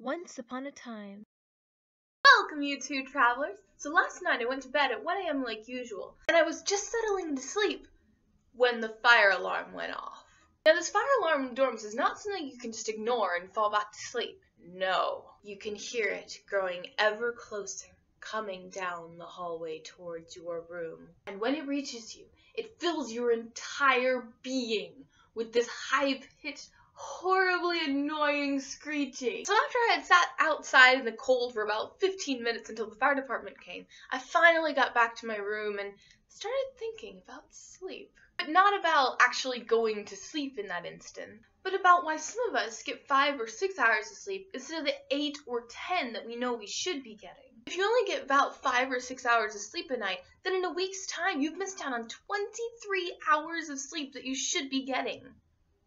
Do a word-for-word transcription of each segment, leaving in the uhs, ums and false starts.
Once upon a time. Welcome, you two travelers. So last night I went to bed at one A M like usual, and I was just settling to sleep when the fire alarm went off. Now, this fire alarm in dorms is not something you can just ignore and fall back to sleep. No, you can hear it growing ever closer, coming down the hallway towards your room. And when it reaches you, it fills your entire being with this high-pitched, horribly annoying screeching. So after I had sat outside in the cold for about fifteen minutes until the fire department came, I finally got back to my room and started thinking about sleep. But not about actually going to sleep in that instant, but about why some of us get five or six hours of sleep instead of the eight or ten that we know we should be getting. If you only get about five or six hours of sleep a night, then in a week's time you've missed out on twenty-three hours of sleep that you should be getting.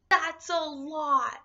That's a lot.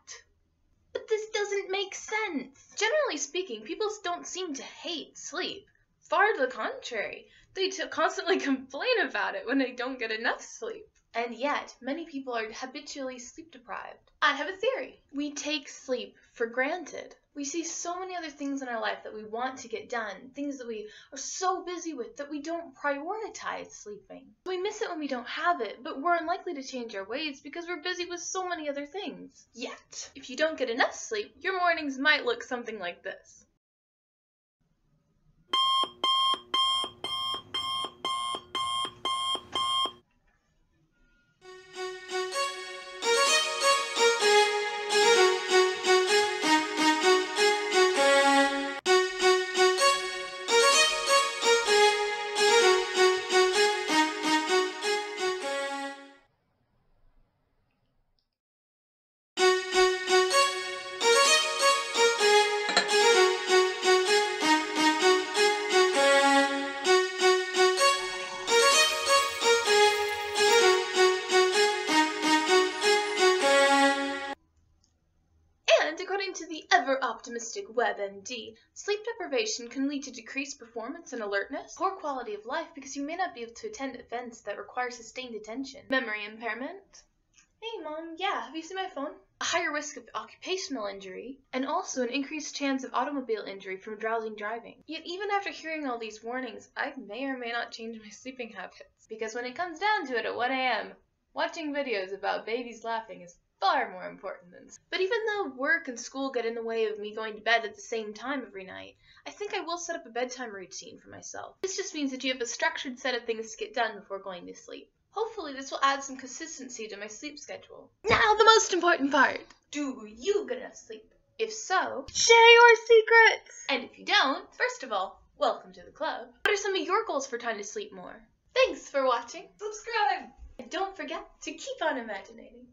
But this doesn't make sense. Generally speaking, people don't seem to hate sleep. Far to the contrary, they t- constantly complain about it when they don't get enough sleep. And yet, many people are habitually sleep deprived. I have a theory. We take sleep for granted. We see so many other things in our life that we want to get done, things that we are so busy with that we don't prioritize sleeping. We miss it when we don't have it, but we're unlikely to change our ways because we're busy with so many other things. Yet, if you don't get enough sleep, your mornings might look something like this. Optimistic WebMD, sleep deprivation can lead to decreased performance and alertness, poor quality of life because you may not be able to attend events that require sustained attention, memory impairment. Hey mom, yeah, have you seen my phone? A higher risk of occupational injury, and also an increased chance of automobile injury from drowsy driving. Yet even after hearing all these warnings, I may or may not change my sleeping habits, because when it comes down to it at one A M, watching videos about babies laughing is far more important than sleep. But even though work and school get in the way of me going to bed at the same time every night, I think I will set up a bedtime routine for myself. This just means that you have a structured set of things to get done before going to sleep. Hopefully this will add some consistency to my sleep schedule. Now the most important part! Do you get enough sleep? If so, share your secrets! And if you don't, first of all, welcome to the club. What are some of your goals for trying to sleep more? Thanks for watching! Subscribe! And don't forget to keep on imaginating!